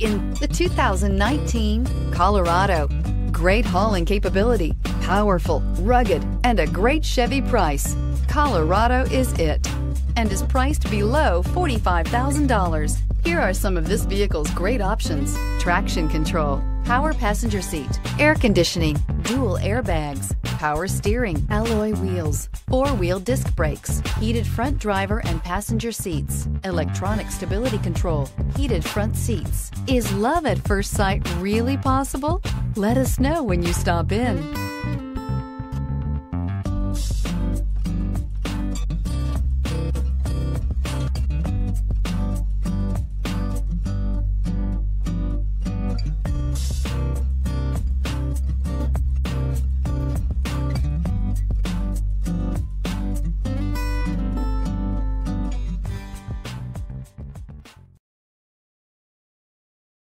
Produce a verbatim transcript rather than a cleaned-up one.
Take in the two thousand nineteen Colorado. Great hauling capability, powerful, rugged, and a great Chevy price. Colorado is it, and is priced below forty-five thousand dollars. Here are some of this vehicle's great options: traction control, power passenger seat, air conditioning, dual airbags, power steering, alloy wheels, four-wheel disc brakes, heated front driver and passenger seats, electronic stability control, heated front seats. Is love at first sight really possible? Let us know when you stop in.